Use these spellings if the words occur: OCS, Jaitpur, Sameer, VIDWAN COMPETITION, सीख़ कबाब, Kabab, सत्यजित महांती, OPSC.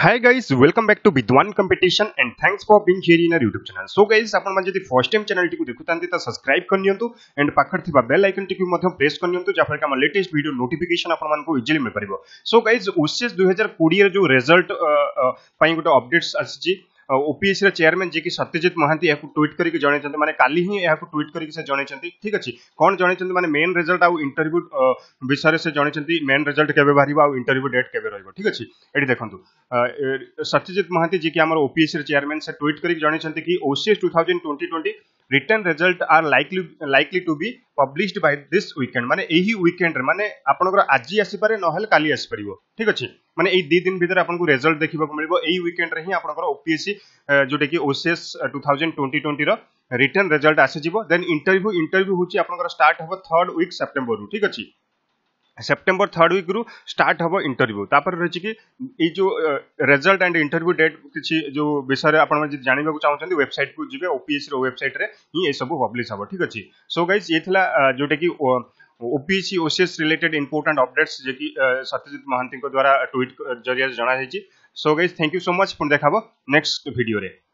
Hi guys, welcome back to VIDWAN Competition and thanks for being here in our YouTube channel. So guys, आपण मन जदि first time channel टिकु देखुतांते त subscribe करनियंतु and पाखर थिबा bell icon टिकु मध्यम press करनियंतु Jafar का लेटेस्ट वीडियो नोटिफिकेशन आपण मन को इजीली मिल परबो. सो गाइस, OCS 2020 रे जो रिजल्ट पाई गोटे अपडेट्स आछि OPSC रे चेयरमैन जे कि सत्यजित महांती याकु ट्वीट करी के जणे चंते माने काली ही याकु ट्वीट करी के से जणे चंते. ठीक अछि, कोन जणे चंते माने मेन रिजल्ट आ इंटरव्यू विषय रे से जणे चंते. मेन रिजल्ट केबे बाहिरबा आ इंटरव्यू डेट केबे रहइबो. ठीक अछि, एडी देखंतु सत्यजित महांती जे कि हमर OPSC रे चेयरमैन से ट्वीट करी के जणे चंते कि OCS 2020 return result are likely to be published by this weekend. माने एही वीकेंड रे माने आपनकर आजि आसी पारे नहल काली आसी परिबो. ठीक अछि, माने एई 2 दिन भीतर आपनकु रिजल्ट देखिबा को मिलबो. एही वीकेंड रे ही आपनकर OPSC जोटे कि OCS 2020 रो रिटर्न रिजल्ट आसी जिवो. देन इंटरव्यू होची आपनकर स्टार्ट हबो 3rd वीक सेप्टेम्बर रु. ठीक अछि, सेप्टेम्बर 3rd वीक रु स्टार्ट हबो इंटरव्यू. तापर रहि कि ए जो रिजल्ट एंड इंटरव्यू डेट किछि जो विषय रे आपण जे जानिबा को चाहौ छथि वेबसाइट को जिबे OPSC रो वेबसाइट रे ही ए सब पब्लिश हबो. ठीक अछि. सो गाइस, ये थला जोटे कि OPSC OCS related important updates जे कि सत्यजित महांती को द्वारा ट्वीट जरिया जणा हेछि. So guys, thank you so much. पुन देखाबो नेक्स्ट वीडियो रे.